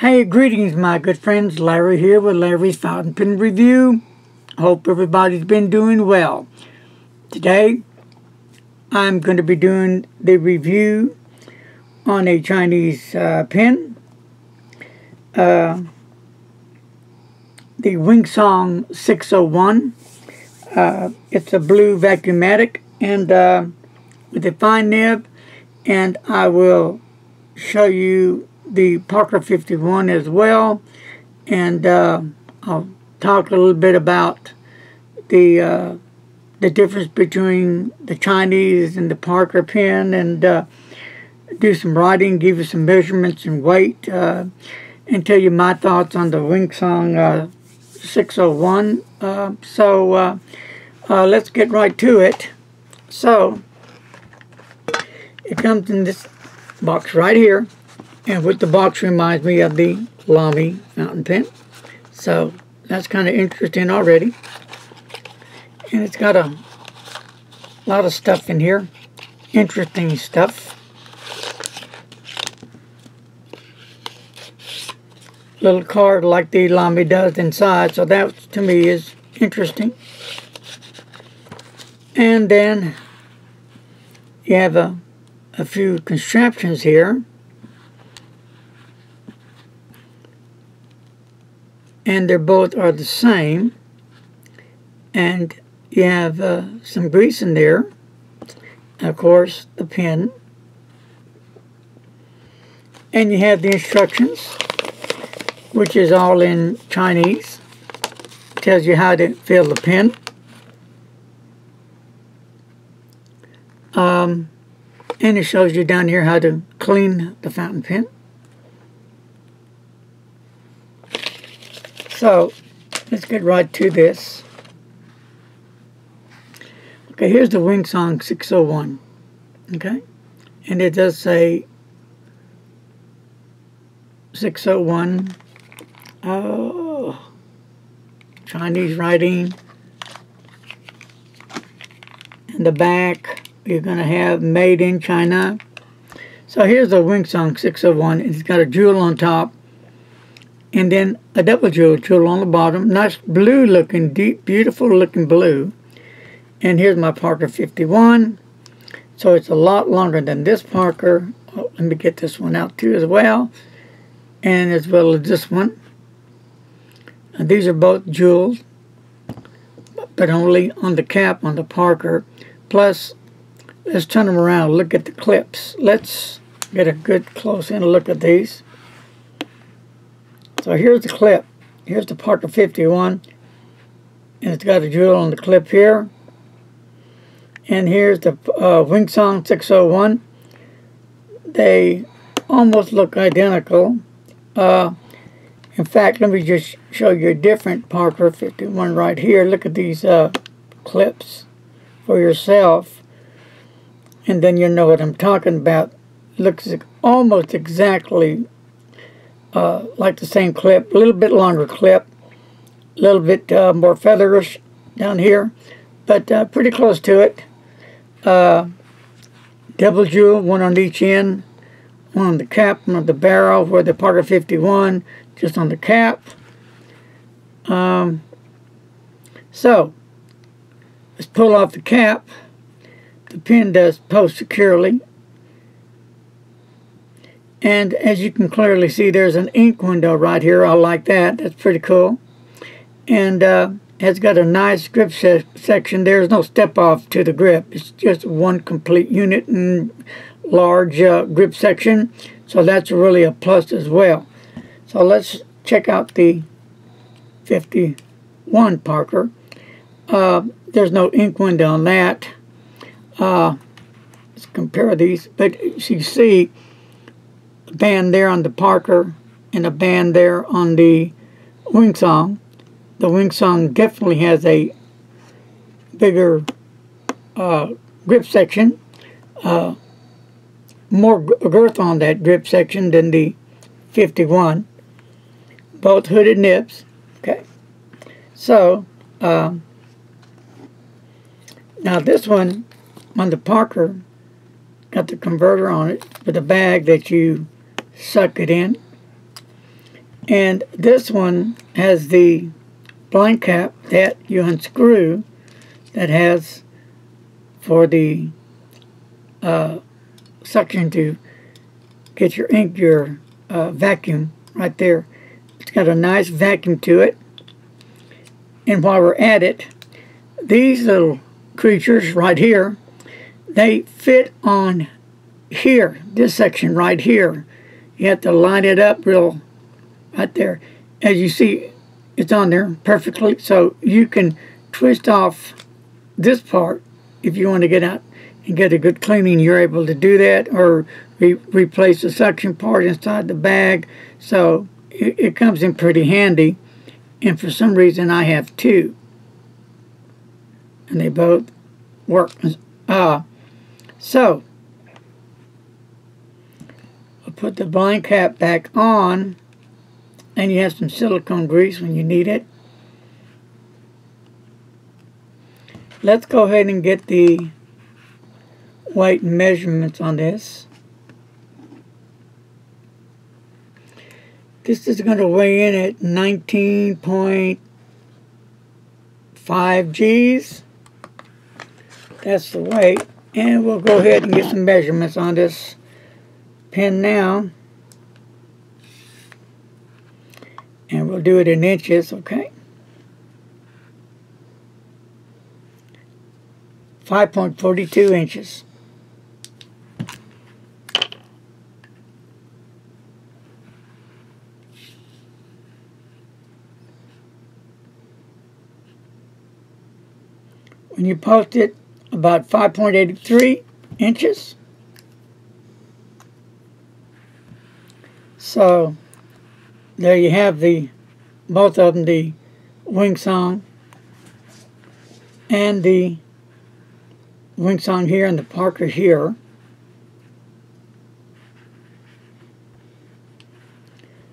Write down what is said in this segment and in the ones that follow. Hey, greetings my good friends, Larry here with Larry's Fountain Pen Review. Hope everybody's been doing well. Today, I'm going to be doing the review on a Chinese pen. The Wing Sung 601. It's a blue vacuumatic and with a fine nib, and I will show you the Parker 51 as well, and I'll talk a little bit about the difference between the Chinese and the Parker pen, and do some writing, give you some measurements and weight, and tell you my thoughts on the Wing Sung 601. So let's get right to it. So it comes in this box right here. And with the box reminds me of the Lamy fountain pen. So that's kind of interesting already. And it's got a lot of stuff in here. Interesting stuff. Little card like the Lamy does inside. So that to me is interesting. And then you have a few contraptions here. And they both are the same, and you have some grease in there, and of course the pen, and you have the instructions, which is all in Chinese. It tells you how to fill the pen, and it shows you down here how to clean the fountain pen. So, let's get right to this. Okay, here's the Wing Sung 601. Okay? And it does say 601. Oh, Chinese writing. In the back, you're going to have Made in China. So, here's the Wing Sung 601. It's got a jewel on top. And then a double jewel on the bottom. Nice blue looking, deep, beautiful looking blue. And here's my Parker 51. So it's a lot longer than this Parker. Oh, let me get this one out too as well. And as well as this one. And these are both jewels. But only on the cap on the Parker. Plus, let's turn them around. Look at the clips. Let's get a good close-in look at these. So here's the clip. Here's the Parker 51. And it's got a jewel on the clip here. And here's the Wing Sung 601. They almost look identical. In fact, let me just show you a different Parker 51 right here. Look at these clips for yourself. And then you'll know what I'm talking about. Looks almost exactly like the same clip, a little bit longer clip, a little bit more featherish down here, but pretty close to it. Double jewel, one on each end, one on the cap, one on the barrel, where the Parker 51 just on the cap. So let's pull off the cap. The pen does post securely. And as you can clearly see, there's an ink window right here. I like that. That's pretty cool. And it's got a nice grip section. There's no step off to the grip. It's just one complete unit and large grip section. So that's really a plus as well. So let's check out the 51 Parker. There's no ink window on that. Let's compare these. But as you see, band there on the Parker and a band there on the Wing Sung. The Wing Sung definitely has a bigger grip section, more girth on that grip section than the 51. Both hooded nibs. Okay, so now this one on the Parker got the converter on it with a bag that you suck it in. And this one has the blind cap that you unscrew that has for the suction to get your ink, your vacuum right there. It's got a nice vacuum to it. And while we're at it, these little creatures right here, they fit on here, this section right here. You have to line it up real right there. As you see, it's on there perfectly, so you can twist off this part if you want to get out and get a good cleaning. You're able to do that, or replace the suction part inside the bag. So it comes in pretty handy, and for some reason I have two, and they both work. So I'll put the blind cap back on, and you have some silicone grease when you need it. Let's go ahead and get the weight and measurements on this. This is going to weigh in at 19.5 G's. That's the weight. And we'll go ahead and get some measurements on this pen now. And we'll do it in inches, okay? 5.42 inches. When you post it, about 5.83 inches. So there you have the both of them, the Wing Sung and the Wing Sung here and the Parker here.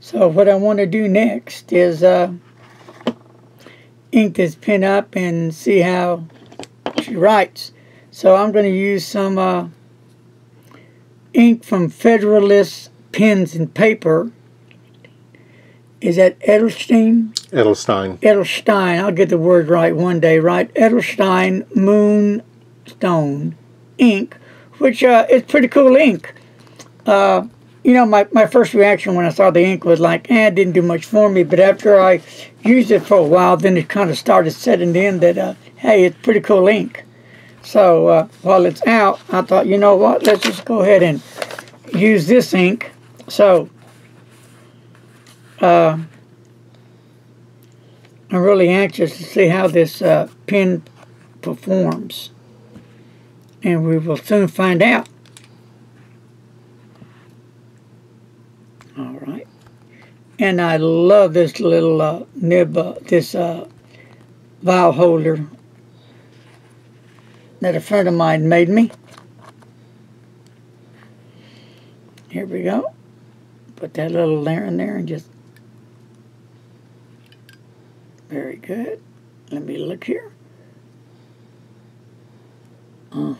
So what I want to do next is ink this pen up and see how she writes. So I'm going to use some ink from Federalist Pens and Paper. Is that Edelstein? Edelstein. Edelstein. I'll get the word right one day, right? Edelstein Moonstone ink, which is pretty cool ink. You know, my first reaction when I saw the ink was like, it didn't do much for me. But after I used it for a while, then it kind of started setting in that, hey, it's pretty cool ink. So while it's out, I thought, you know what? Let's just go ahead and use this ink. So I'm really anxious to see how this pen performs, and we will soon find out. All right, and I love this little nib, this vial holder that a friend of mine made me. Here we go. Put that little there in there and just. Very good. Let me look here. All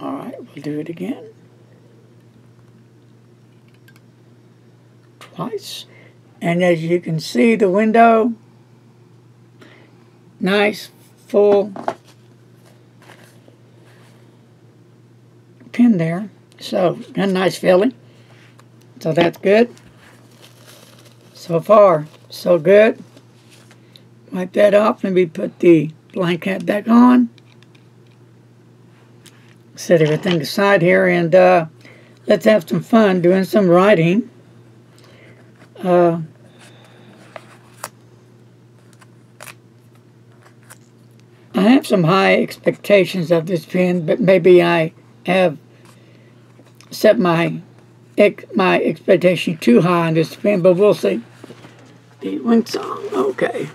right, we'll do it again. Twice. And as you can see, the window, nice, full pin there. So, got a nice filling. So that's good. So far, so good. Wipe that off. Let me put the blind cap back on. Set everything aside here, and let's have some fun doing some writing. I have some high expectations of this pen, but maybe I have set my expectation too high on this pen, but we'll see. The Wing Sung, okay.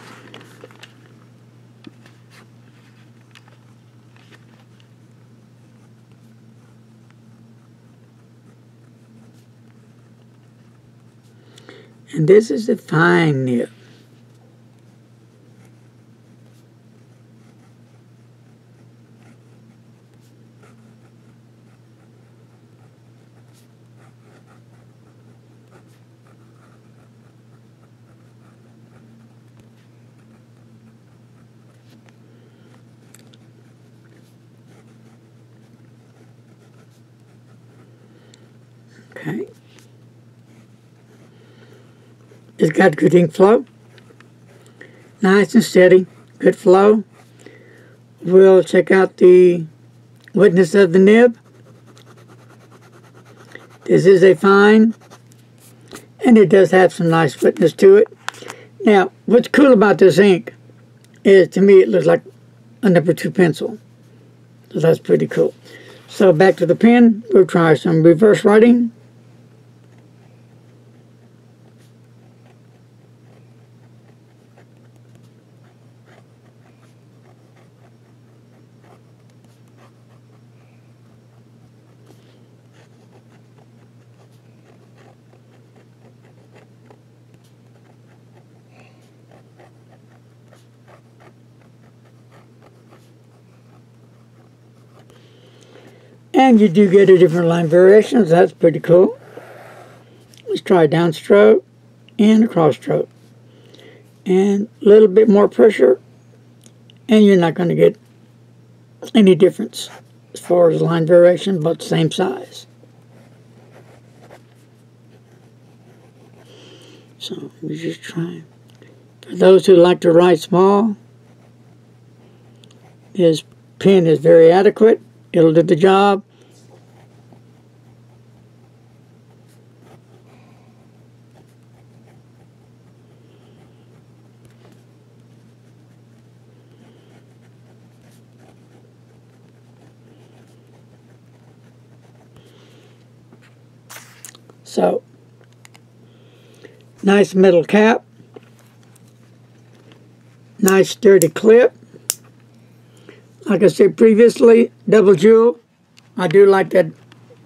And this is the fine nib. It's got good ink flow, nice and steady, good flow. We'll check out the wetness of the nib. This is a fine, and it does have some nice wetness to it. Now, what's cool about this ink is, to me, it looks like a No. 2 pencil. So that's pretty cool. So back to the pen, we'll try some reverse writing. And you do get a different line variations, that's pretty cool. Let's try a downstroke and a cross stroke. And a little bit more pressure, and you're not going to get any difference as far as line variation, but same size. So we're just trying. For those who like to write small, this pen is very adequate. It'll do the job. So, nice metal cap, nice sturdy clip. Like I said previously, double jewel. I do like that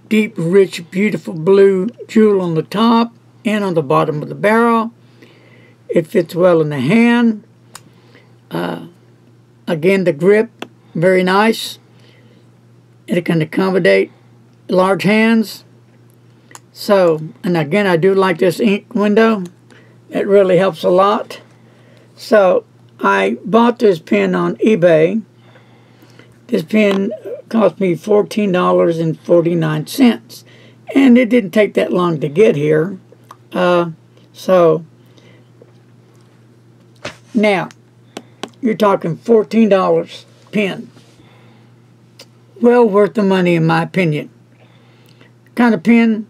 deep, rich, beautiful blue jewel on the top and on the bottom of the barrel. It fits well in the hand. Again, the grip, very nice. It can accommodate large hands. So, and again, I do like this ink window. It really helps a lot. So, I bought this pen on eBay. This pen cost me $14.49, and it didn't take that long to get here. So, now, you're talking $14 pen. Well worth the money, in my opinion. Kind of pen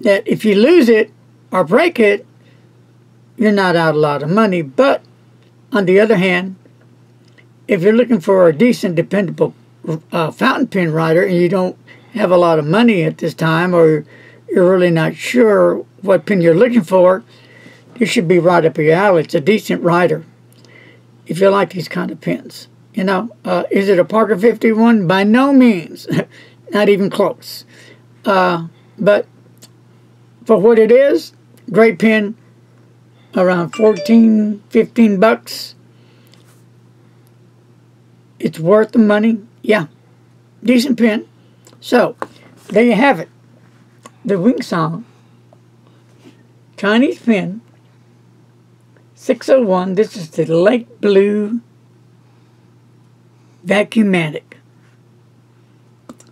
that if you lose it or break it, you're not out a lot of money. But, on the other hand, if you're looking for a decent, dependable fountain pen writer and you don't have a lot of money at this time, or you're really not sure what pen you're looking for, this should be right up your alley. It's a decent writer if you like these kind of pens. You know, is it a Parker 51? By no means. Not even close. But for what it is, great pen, around 14, 15 bucks. It's worth the money. Yeah. Decent pen. So, there you have it. The Wing Sung Chinese pen 601. This is the light blue Vacuumatic.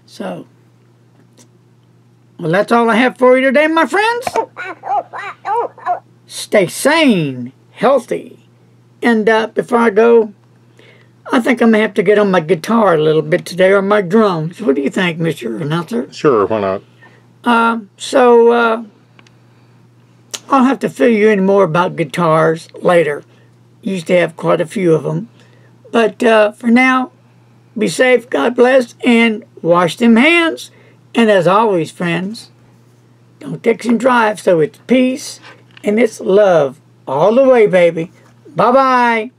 So, well, that's all I have for you today, my friends. Stay sane, healthy, and before I go, I think I'm going to have to get on my guitar a little bit today, or my drums. What do you think, Mr. Announcer? Sure, why not? I'll have to fill you in more about guitars later. Used to have quite a few of them. But for now, be safe, God bless, and wash them hands. And as always, friends, don't text and drive, so it's peace and it's love all the way, baby. Bye-bye.